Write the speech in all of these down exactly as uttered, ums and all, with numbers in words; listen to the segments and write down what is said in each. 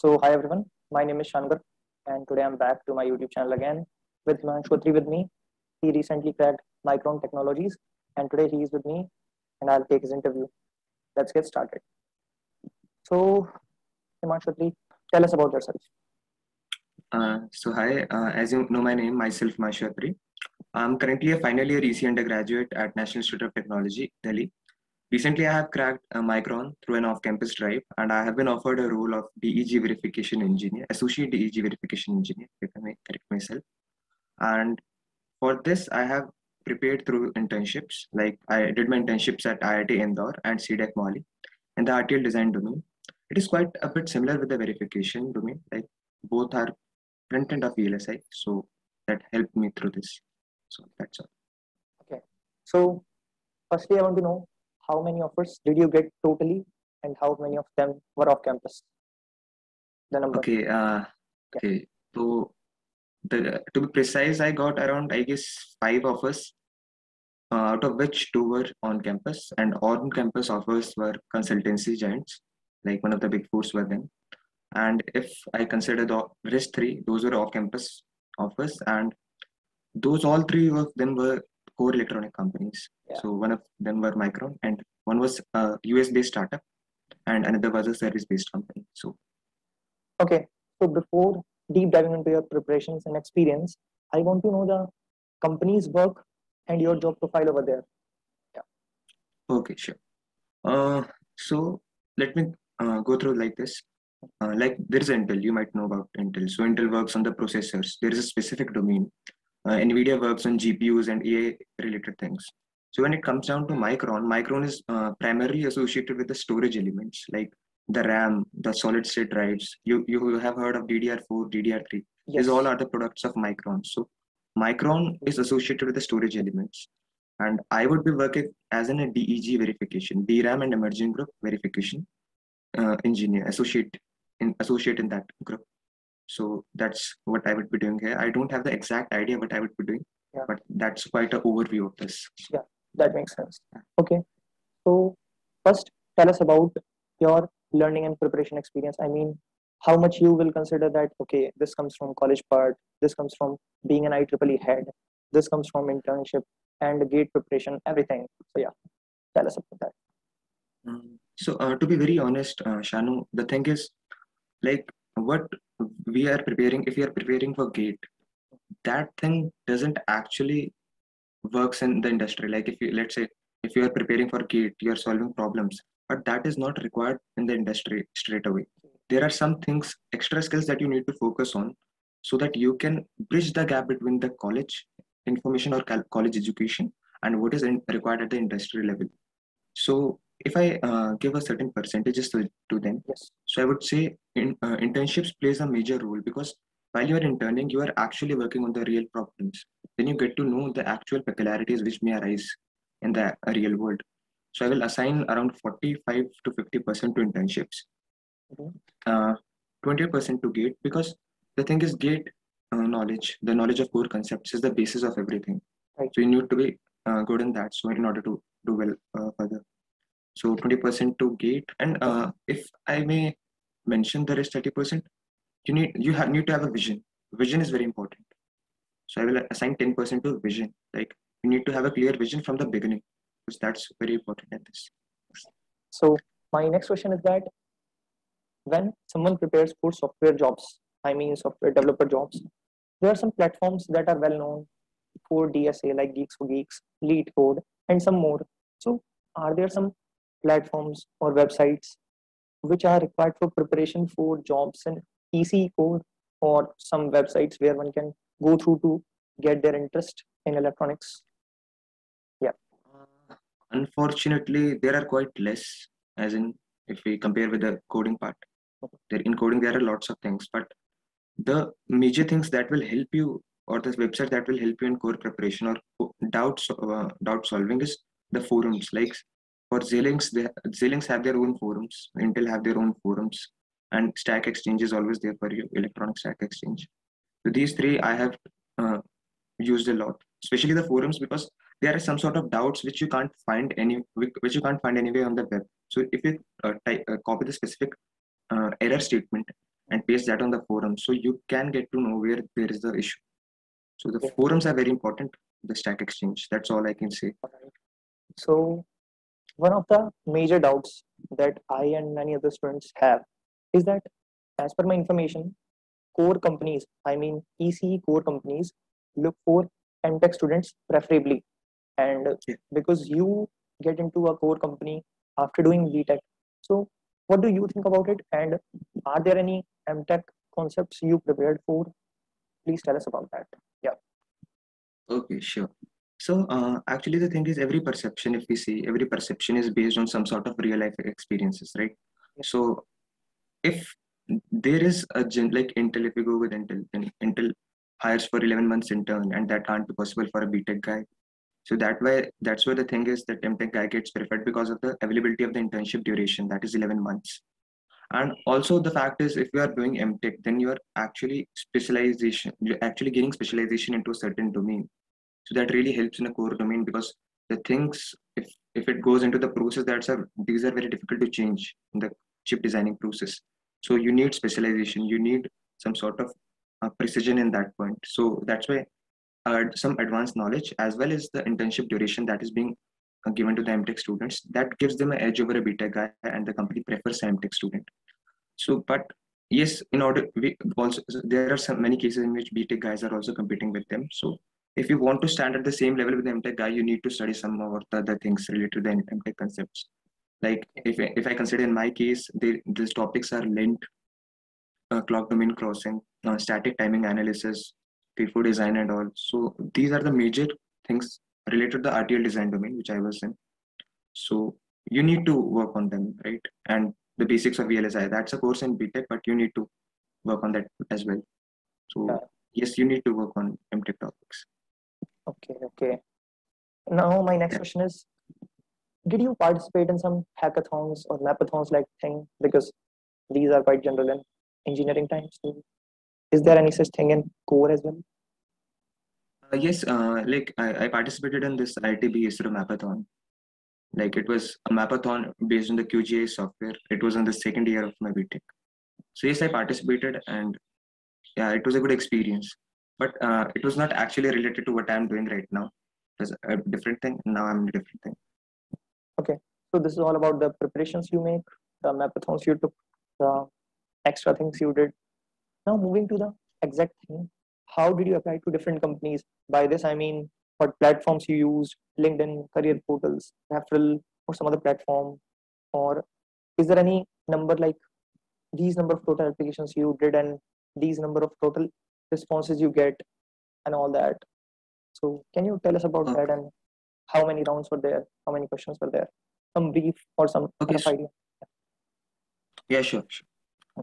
So hi everyone, my name is Shankar and today I'm back to my YouTube channel again with Himanshu Atri with me. He recently cracked Micron Technologies and today he is with me and I'll take his interview. Let's get started. So Himanshu Atri, tell us about yourself. Uh, so hi, uh, as you know my name, myself Himanshu Atri. I'm currently a final year E C E undergraduate at National Institute of Technology, Delhi. Recently, I have cracked uh, Micron through an off-campus drive, and I have been offered a role of D E G verification engineer, associate D E G verification engineer, if I may correct myself. And for this, I have prepared through internships. Like I did my internships at I I T Indore and C D E C Molly in the R T L design domain. It is quite a bit similar with the verification domain. Like both are front end of V L S I, so that helped me through this. So that's all. Okay. So firstly, I want to know, how many offers did you get totally and how many of them were off campus? The number. Okay. Uh, yeah. Okay. So the, to be precise, I got around, I guess, five offers, uh, out of which two were on campus, and on campus offers were consultancy giants, like one of the big fours were them. And if I consider the rest three, those were off campus offers, and those all three of them were core electronic companies. Yeah. So one of them were Micron, and one was a U S-based startup, and another was a service-based company. So, okay. So before deep diving into your preparations and experience, I want to know the company's work and your job profile over there. Yeah. Okay, sure. Uh, so let me uh, go through like this. Uh, like there is Intel, you might know about Intel. So Intel works on the processors. There is a specific domain. Uh, NVIDIA works on G P Us and A I-related things. So when it comes down to Micron, Micron is uh, primarily associated with the storage elements like the RAM, the solid-state drives. You you have heard of D D R four, D D R three. Yes. These all are the products of Micron. So Micron is associated with the storage elements. And I would be working as in a D E G verification, D RAM and emerging group verification uh, engineer, associate in, associate in that group. So that's what I would be doing here. I don't have the exact idea what I would be doing, yeah. But that's quite an overview of this. Yeah, that makes sense. Okay. So first, tell us about your learning and preparation experience. I mean, how much you will consider that, okay, this comes from college part, this comes from being an I triple E head, this comes from internship and GATE preparation, everything. So yeah, tell us about that. Um, so uh, to be very honest, uh, Shanu, the thing is, like, what we are preparing, if you are preparing for GATE, that thing doesn't actually works in the industry. Like if you, let's say, if you are preparing for GATE, you are solving problems, but that is not required in the industry straight away. There are some things, extra skills that you need to focus on so that you can bridge the gap between the college information or college education and what is in, required at the industry level. So if I uh, give a certain percentages to, to them, yes. So I would say in, uh, internships plays a major role, because while you are interning, you are actually working on the real problems. Then you get to know the actual peculiarities which may arise in the real world. So I will assign around forty-five to fifty percent to internships, mm-hmm. uh, twenty percent to GATE, because the thing is GATE uh, knowledge, the knowledge of core concepts is the basis of everything. Right. So you need to be uh, good in that. So in order to do well uh, further. So twenty percent to GATE, and uh, if I may mention the rest thirty percent, you need you have, need to have a vision. Vision is very important. So I will assign ten percent to vision. Like you need to have a clear vision from the beginning, because that's very important at this. So my next question is that when someone prepares for software jobs, I mean software developer jobs, there are some platforms that are well known for D S A like Geeks for Geeks, LeetCode, and some more. So are there some platforms or websites which are required for preparation for jobs in E C E code, or some websites where one can go through to get their interest in electronics? Yeah. Uh, unfortunately, there are quite less, as in if we compare with the coding part. Okay. In coding, there are lots of things, but the major things that will help you, or this website that will help you in core preparation or doubt, uh, doubt solving, is the forums. Like for Xilinx, they, Xilinx have their own forums, Intel have their own forums, and Stack Exchange is always there for you, Electronic Stack Exchange. So these three I have uh, used a lot, especially the forums, because there are some sort of doubts which you can't find any, which you can't find anywhere on the web. So if you uh, type, uh, copy the specific uh, error statement and paste that on the forum, so you can get to know where there is the issue. So the okay. forums are very important, the Stack Exchange. That's all I can say. So one of the major doubts that I and many other students have is that, as per my information, core companies, I mean E C E core companies, look for M Tech students preferably. And yeah. because you get into a core company after doing B Tech, so what do you think about it? And are there any M Tech concepts you prepared for? Please tell us about that. Yeah. Okay, sure. So uh, actually the thing is, every perception, if we see, every perception is based on some sort of real life experiences, right? Yeah. So if there is a gen like Intel, if we go with Intel, then Intel hires for eleven months intern, and that can't be possible for a B Tech guy. So that way, that's where the thing is that M Tech guy gets preferred because of the availability of the internship duration, that is eleven months. And also the fact is, if you are doing M Tech, then you are actually specialization, you're actually getting specialization into a certain domain. So that really helps in a core domain, because the things, if, if it goes into the process, that's a, these are very difficult to change in the chip designing process. So you need specialization, you need some sort of uh, precision in that point. So that's why Uh, some advanced knowledge as well as the internship duration that is being uh, given to the M Tech students, that gives them an edge over a B Tech guy, and the company prefers an M Tech student. So, but yes, in order, we also, there are some many cases in which B Tech guys are also competing with them. So if you want to stand at the same level with the M Tech guy, you need to study some of the other things related to the M Tech concepts. Like if, if I consider in my case, they, these topics are lint, uh, clock domain crossing, uh, static timing analysis, P four design and all. So these are the major things related to the R T L design domain, which I was in. So you need to work on them, right? And the basics of V L S I, that's a course in B Tech, but you need to work on that as well. So yeah. yes, you need to work on M Tech topics. Okay, okay. Now my next yeah. question is, did you participate in some hackathons or mapathons like thing? Because these are quite general in engineering times. So is there any such thing in core as well? Uh, yes, uh, like I, I participated in this I T B ISRO Mapathon. Like it was a Mapathon based on the Q G A software. It was on the second year of my B Tech. So yes, I participated, and yeah, it was a good experience. But uh, it was not actually related to what I'm doing right now. It was a different thing. Now I'm a different thing. Okay, so this is all about the preparations you make, the Mapathons you took, the extra things you did. Now moving to the exact thing, how did you apply to different companies? By this I mean what platforms you used, LinkedIn, career portals, referral, or some other platform? Or is there any number like these number of total applications you did and these number of total responses you get and all that? So can you tell us about okay. that, and how many rounds were there? How many questions were there? Some brief or some okay, rough idea? Yeah, sure. sure.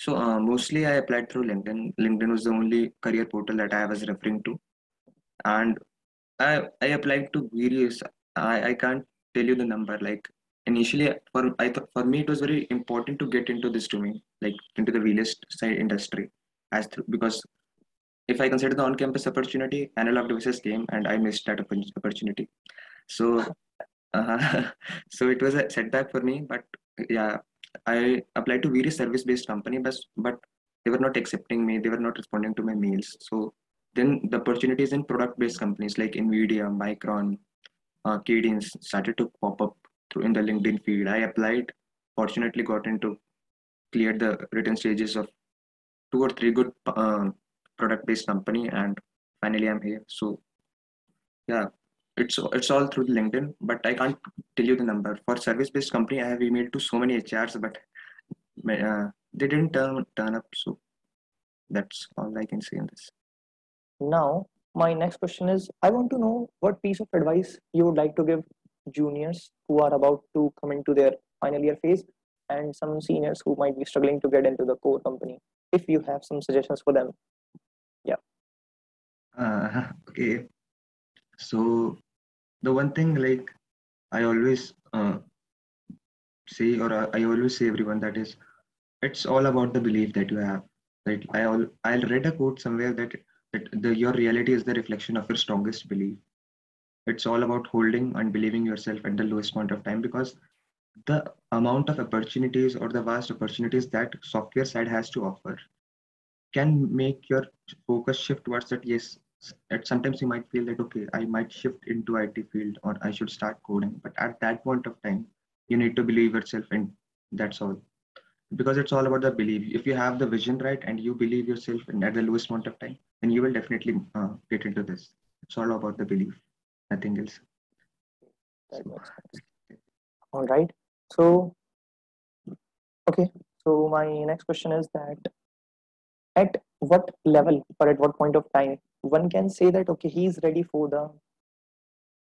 So uh, mostly I applied through LinkedIn. LinkedIn was the only career portal that I was referring to. And I, I applied to various, I, I can't tell you the number. Like initially for, I thought for me, it was very important to get into this domain, like into the V L S I side industry, as through, because if I consider the on-campus opportunity, Analog Devices came and I missed that opportunity. So, uh, so it was a setback for me, but yeah. I applied to various service-based companies, but, but they were not accepting me. They were not responding to my mails. So then the opportunities in product-based companies like NVIDIA, Micron, uh, Cadence started to pop up through in the LinkedIn feed. I applied, fortunately got into, cleared the written stages of two or three good uh, product-based company, and finally I'm here. So yeah, it's, it's all through LinkedIn, but I can't tell you the number. For service-based company, I have emailed to so many H Rs, but uh, they didn't turn, turn up. So that's all I can say in this. Now, my next question is, I want to know what piece of advice you would like to give juniors who are about to come into their final year phase, and some seniors who might be struggling to get into the core company, if you have some suggestions for them. Yeah. Uh, okay. So the one thing, like I always uh, say, or uh, I always say everyone, that is, it's all about the belief that you have. Right? I all I'll read a quote somewhere that that the, your reality is the reflection of your strongest belief. It's all about holding and believing yourself at the lowest point of time, because the amount of opportunities or the vast opportunities that software side has to offer, can make your focus shift towards that. Yes, at sometimes you might feel that, okay, I might shift into I T field or I should start coding. But at that point of time, you need to believe yourself, and that's all. Because it's all about the belief. If you have the vision right and you believe yourself, and at the lowest amount of time, then you will definitely uh, get into this. It's all about the belief, nothing else. That makes sense. All right. So, okay. So my next question is that at what level or at what point of time one can say that, okay, he is ready for the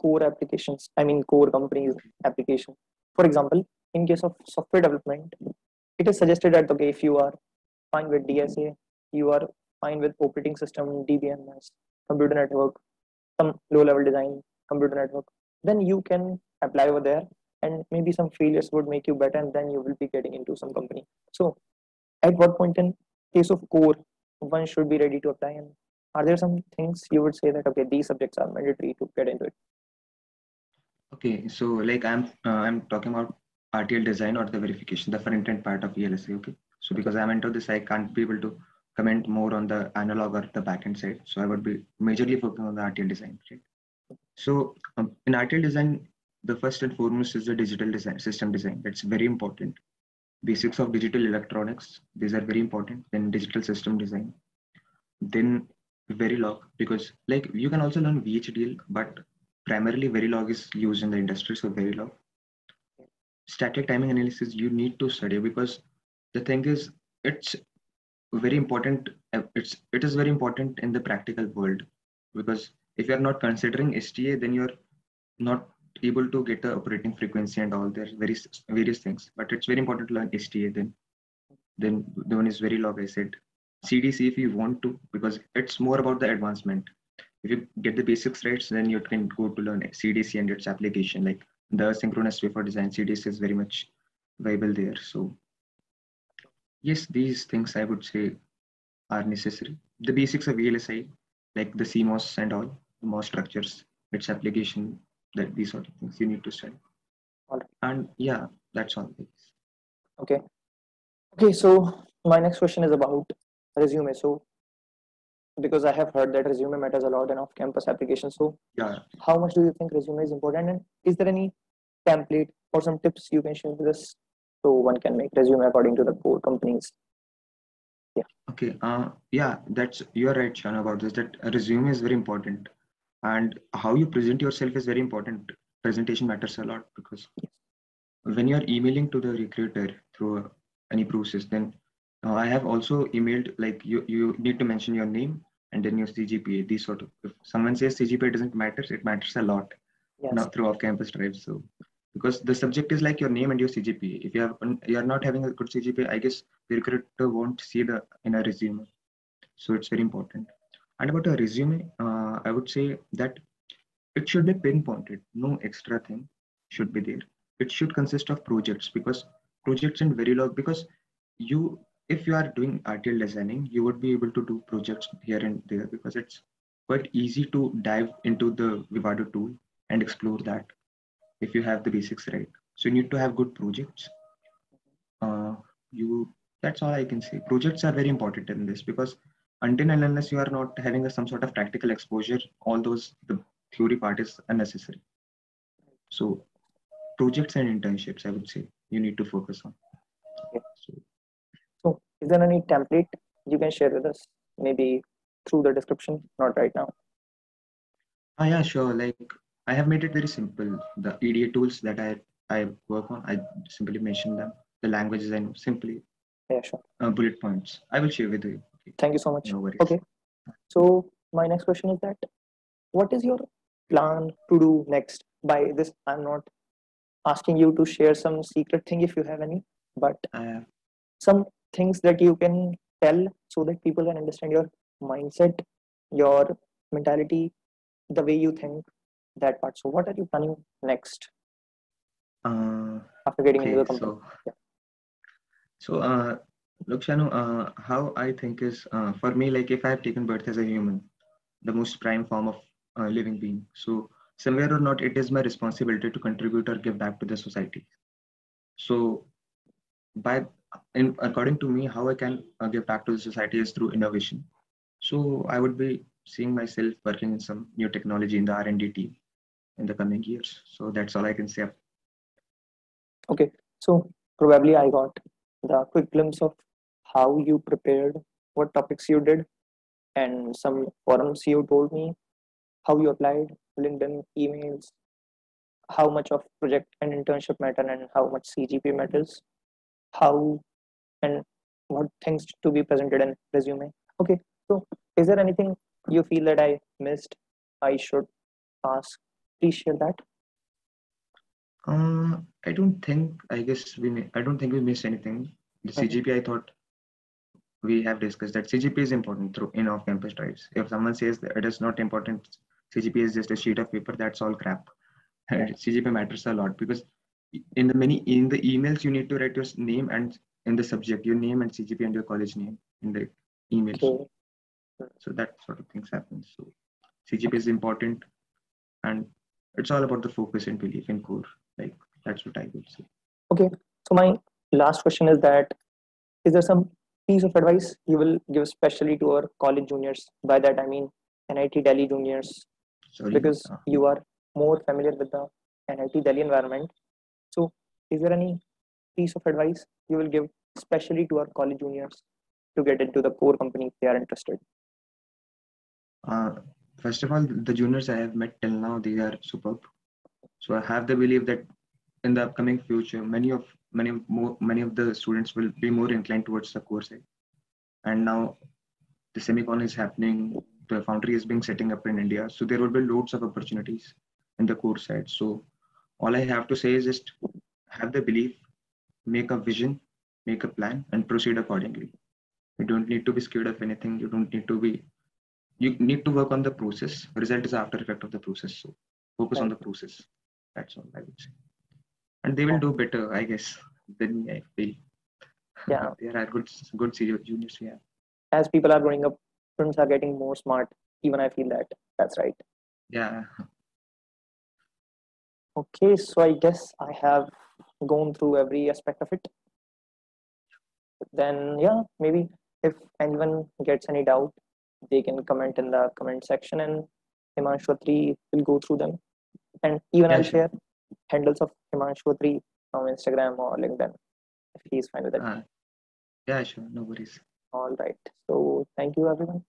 core applications, I mean core companies application. For example, in case of software development, it is suggested that, okay, if you are fine with D S A, you are fine with operating system, D B M S, computer network, some low level design, computer network, then you can apply over there, and maybe some failures would make you better, and then you will be getting into some company. So at what point in case of core, one should be ready to apply, and are there some things you would say that, okay, these subjects are mandatory to get into it? Okay, so like I'm, uh, I'm talking about R T L design or the verification, the front end part of V L S I, okay? So because I'm into this, I can't be able to comment more on the analog or the backend side. So I would be majorly focusing on the R T L design, right? So um, in R T L design, the first and foremost is the digital design, system design. That's very important. Basics of digital electronics, these are very important. Then digital system design. Then Verilog, because like you can also learn V H D L, but primarily Verilog is used in the industry, so Verilog. Static timing analysis, you need to study, because the thing is, it's very important. It's, it is very important in the practical world, because if you're not considering S T A, then you're not able to get the operating frequency and all their various various things. But it's very important to learn S T A. Then, then the one is Verilog, I said. C D C if you want to, because it's more about the advancement. If you get the basics right, then you can go to learn C D C and its application, like the synchronous wafer design. C D C is very much viable there. So yes, these things I would say are necessary. The basics of V L S I, like the C MOS and all, the M O S structures, its application, that these sort of things you need to study. All right. And yeah, that's all. Okay. Okay. So my next question is about resume. So because I have heard that resume matters a lot in off-campus applications. So yeah, how much do you think resume is important? And is there any template or some tips you can share with us so one can make resume according to the core companies? Yeah. Okay. Uh, yeah, that's, you're right, Shana, about this, that resume is very important. And how you present yourself is very important. Presentation matters a lot, because when you're emailing to the recruiter through any process, then uh, I have also emailed, like you, you need to mention your name and then your C G P A, these sort of, if someone says C G P A doesn't matter, it matters a lot. Yes. Now through off-campus drive. So because the subject is like your name and your C G P A. If you have, you're not having a good C G P A, I guess the recruiter won't see the in a resume. So it's very important. And about a resume, uh, I would say that it should be pinpointed. No extra thing should be there. It should consist of projects, because projects in Verilog, because you, if you are doing R T L designing, you would be able to do projects here and there, because it's quite easy to dive into the Vivado tool and explore that if you have the basics right. So you need to have good projects. Uh, you, that's all I can say. Projects are very important in this, because until and unless you are not having a, some sort of practical exposure, all those, the theory part is unnecessary. So projects and internships, I would say, you need to focus on. Okay. So, so is there any template you can share with us? Maybe through the description, not right now. Oh yeah, sure. Like I have made it very simple. The E D A tools that I, I work on, I simply mention them. The languages I know, simply yeah, sure. uh, bullet points. I will share with you. Thank you so much. No worries. Okay, so my next question is that, what is your plan to do next? By this, I'm not asking you to share some secret thing if you have any, but uh, some things that you can tell so that people can understand your mindset, your mentality, the way you think, that part. So what are you planning next uh, after getting okay, into the company? So, yeah. so uh, Look, Shanu, uh, how I think is, uh, for me, like if I have taken birth as a human, the most prime form of uh, living being. So somewhere or not, it is my responsibility to contribute or give back to the society. So by in, according to me, how I can uh, give back to the society is through innovation. So I would be seeing myself working in some new technology in the R and D team in the coming years. So that's all I can say. Okay, so probably I got the quick glimpse of how you prepared, what topics you did, and some forums you told me, how you applied, LinkedIn, emails, how much of project and internship matter and how much C G P A matters, how and what things to be presented in resume. Okay, so is there anything you feel that I missed, I should ask? Please share that. Um, I don't think, I guess we, I don't think we missed anything. The okay. C G P A, I thought we have discussed that C G P A is important through in off-campus drives. If someone says that it is not important, C G P A is just a sheet of paper, that's all crap. And C G P A matters a lot because in the many in the emails you need to write your name and in the subject your name and C G P A and your college name in the emails. Okay. So that sort of things happen. So C G P A is important, and it's all about the focus and belief in core. Like that's what I would say. Okay. So my last question is that: is there some piece of advice you will give especially to our college juniors? By that I mean N I T Delhi juniors, Sorry. because uh, you are more familiar with the N I T Delhi environment. So is there any piece of advice you will give especially to our college juniors to get into the core company if they are interested? Uh, first of all, the juniors I have met till now, they are superb. So I have the belief that in the upcoming future, many of many more many of the students will be more inclined towards the core side. And now the semicon is happening, the foundry is being setting up in India, so there will be loads of opportunities in the core side. So all I have to say is just have the belief, make a vision, make a plan, and proceed accordingly. You don't need to be scared of anything. You don't need to be. You need to work on the process. Result is after effect of the process. So focus on the process. That's all I would say. And they will do better, I guess, than me, I feel. Yeah. There are good, good juniors we have. As people are growing up, students are getting more smart. Even I feel that. That's right. Yeah. Okay, so I guess I have gone through every aspect of it. Then, yeah, maybe if anyone gets any doubt, they can comment in the comment section and Himanshu Atri will go through them. And even yeah, I'll share handles of Himanshu Atri on Instagram or LinkedIn if he's fine with it. Uh, yeah, sure. No worries. All right. So thank you, everyone.